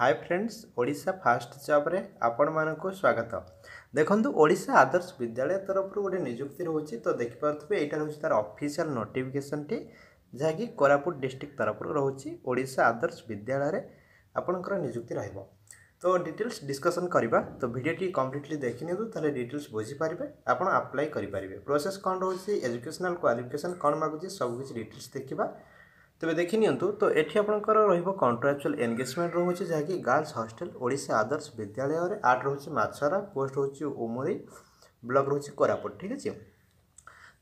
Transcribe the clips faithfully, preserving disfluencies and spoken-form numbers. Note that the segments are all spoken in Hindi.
हाय फ्रेंड्स ओडिशा फास्ट जॉब रे आपण मानको स्वागत। देखंतु ओडिशा आदर्श विद्यालय तरफ गोटे नियुक्ति रोचे तो देखिपे यहाँ हूँ तार ऑफिशियल नोटिफिकेशन टी जहाँकि कोरापुट डिस्ट्रिक्ट तरफ रोचे ओडिशा आदर्श विद्यालय आपणकर नियुक्ति रहिबो। तो डिटेल्स डिस्कशन करवा तो भिडियोटी कम्प्लीटली देखनी तो डिटेल्स बुझीपारे आपड़ आप्लाय करेंगे प्रोसेस कौन रोचे एजुकेशनल क्वालिफिकेशन कौन मागुचे सब किसी डिटेल्स देखा तेज देखी निंतु। तो ये आपंकर कॉन्ट्रैक्चुअल एंगेजमेंट रोचे जहाँकि गर्ल्स हॉस्टल ओडिशा आदर्श विद्यालय में आठ रोचे माछरा पोस्ट रोचे उमरी ब्लॉक रोचे कोरापुट ठीक अच्छे।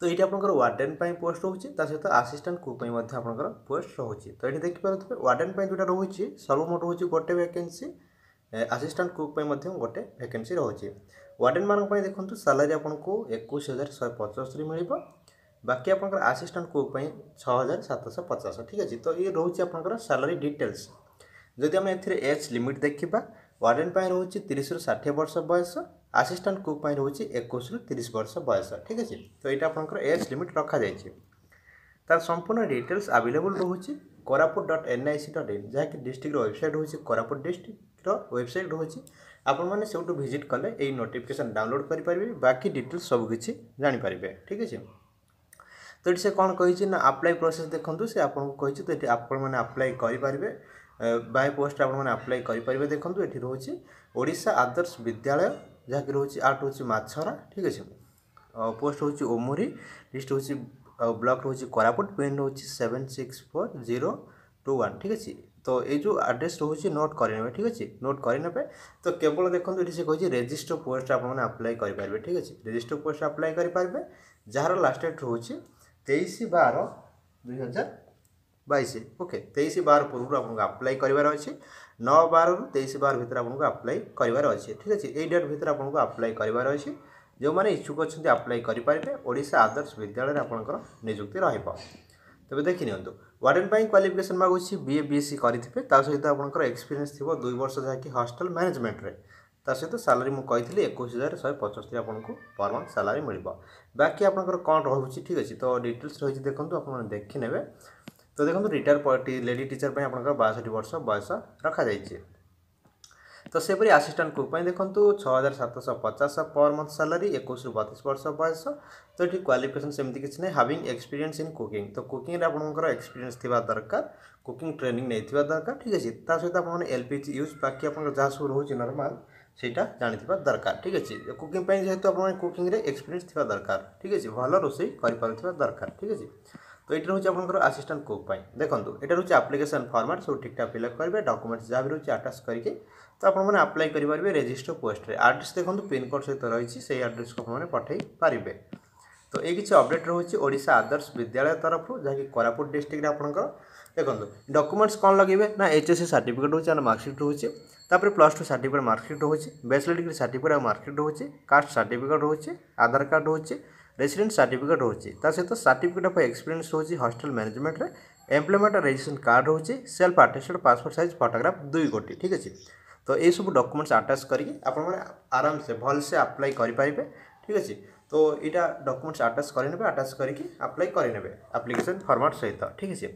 तो ये आपंकर वार्डन पाई पोस्ट रोचे सहित असिस्टेंट कुक आपंकर पोस्ट रोचे। तो ये देखिपे वार्डन पाई जोटा रोचे सर्वमोट रोचे गोटे वैकेंसी असिस्टेंट कुक गोटे वैकेंसी रोचे। वार्डन मानी देखो सालारी आपको इक्कीस हजार एक सौ पचहत्तर मिल बाकी आप आसीस्टाट कुक छः हज़ार सातश पचास ठीक अच्छे। तो ये रोचे आप सालारी डिटेल्स जदि आम एज लिमिट देखा वार्डन पर रोचे तीस रु षाठी वर्ष बयस आसीस्टाट कुक रोचे इक्कीस रु तीस वर्ष बयस ठीक अच्छे। तो ये आप एज लिमिट रखा जा संपूर्ण डिटेल्स आवेलेबल रोचे कोरापुट डट एन आई सी डट इन जहाँकि डिस्ट्रिक्टर वेबसाइट रोचे कोरापुट डिस्ट्रिक्टर वेबसाइट रोचे आपने से भिजिट कले नोटिफिकेशन डाउनलोड करेंगे बाकी डिटेल्स सबकिछ जानीपारे ठीक अच्छे। तो ये से कौन कही ना अप्लाई प्रोसेस देखूँ से आपको तो ये आप्लाय करेंगे बाय पोस्ट आप्लाय करेंगे देखो ये रोचे ओडिशा आदर्श विद्यालय जहाँकि रोचे आठ रोचे माछरा ठीक अच्छे पोस्ट रोचे ओमुरी लिस्ट रोचे ब्लॉक रोचे कोरापुट पिन रोचे seven six four zero two one ठीक अच्छे। तो ये जो एड्रेस रोचे नोट करे ठीक अच्छे नोट करे तो केवल देखो ये कही रजिस्टर पोस्ट आप्लाय करेंगे ठीक अच्छे। रजिस्टर पोस्ट आप्लाय करेंगे जार लास्ट डेट रोचे तेईस बार दुई हजार बैश ओके तेईस बार पूर्व आपको आप्लाय करार अच्छे नौ बारु तेईस बार भर आपको आप्लाय करार अच्छे ठीक अच्छे। यही डेट भर आपको आप्लाय करार अच्छे जो मैंने इच्छुक अच्छा आप्लाय करेंगे ओडिशा आदर्श विद्यालय आपंकर नियुक्ति रेबे देखी निंतु। वार्डन पर क्वालिफिकेसन मागुच्छी बीए बीएससी करेंगे सहित आपंकर एक्सपीरियंस थी दुई वर्ष जहाँकि हॉस्टल मैनेजमेंट सहित सालारी मुझे इक्कीस हजार शहे पचहत्तर आपको पर मंथ सालारी मिल बाकी आपंकर कौन रोचे ठीक अच्छे। तो डिटेल्स रही देखो आप देखने तो देखो रिटायर लेडी टीचर पर आपंकर बासठ वर्ष बयस रखा जाए। तो सेपरी आसीस्टाट कुक देखो छः हजार सातश पचास पर मंथ सालारी इक्कीस रु बतीस वर्ष बयस। तो ये क्वालिफिकेसन सेमती किसी ना हाविंग एक्सपीरियंस इन कुकिंग तो कुकिंग आपंकर एक्सपीरियंस थी दरकार कुकिंग ट्रेनिंग नहीं दरकार ठीक अच्छे। सहित आपने एलपीजी यूज बाकी आपंकर जहाँ सब रोचे नर्माल सेटा जाना दरकार ठीक अच्छे। कुकिंग जेहतु आप कुकिंग एक्सपीरियंस थी दरकार ठीक अच्छे भल रोसई कर दरकार ठीक अच्छे। तो ये रोचे आप आसीस्टाट कुक देखो ये रोचे आप्लिकेसन फर्माट सब ठीक ठाक फिलअप करेंगे डॉक्यूमेंट्स जहाँ भी रोचे आटाच करके तो आपने आप्लाय करेंगे रजिस्टर पोस्ट आड्रेस देखो पिनकोड सहित रही से आड्रेस को आपने पठाई पारे। तो ये किसी अपडेट रोचे ओडिशा आदर्श विद्यालय तरफ जहाँकि कोरापुट डिस्ट्रिक्ट आपंकर देखो डॉक्यूमेंट्स कौन लगे ना एचएससी सर्टिफिकेट रोचे ना मार्कशीट रोचे तापर प्लस टू सर्टिफिकेट मार्कशीट रोचे बैचलर डिग्री सर्टिफिकेट और मार्कशीट रोचे कास्ट सर्टिफिकेट रोचे आधार कार्ड रोचे रेसिडेंट सर्टिफिकेट रोचे सहित सर्टिफिकेट ऑफ एक्सपीरियंस रोचे हॉस्टल मैनेजमेंट रे एम्प्लॉयमेंट रजिस्ट्रेशन कार्ड रोचे self attested passport size photograph दुई गोटी ठीक अच्छे। तो ये सब डॉक्यूमेंट्स अटैच करके आप आराम से भल से अप्लाई करेंगे ठीक अच्छे। तो यहाँ डॉक्यूमेंट्स अटैच करेंगे अटैच करके अप्लाई करेंगे एप्लिकेशन फॉर्मेट सहित ठीक अच्छे।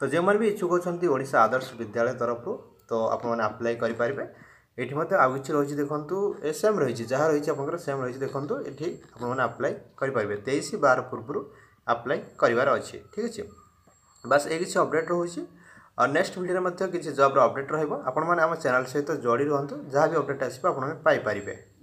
तो जो मैंने भी इच्छुक अच्छा ओडिशा आदर्श विद्यालय तरफ तो आपने अप्लाई करेंगे ये आउ कि रही देखो सेम रही जहाँ रही आप सेम रही देखो ये आपने अप्लाई करेंगे तेईस बार पूर्व अप्लाई करार अच्छे ठीक अच्छे। बस ये किसी अपडेट रोचे और नेक्स्ट वीडियो में किसी जॉब अपडेट रहा आपने आम चैनल सहित जोड़ी रुहतु जहाँ भी अपडेट आसपारे।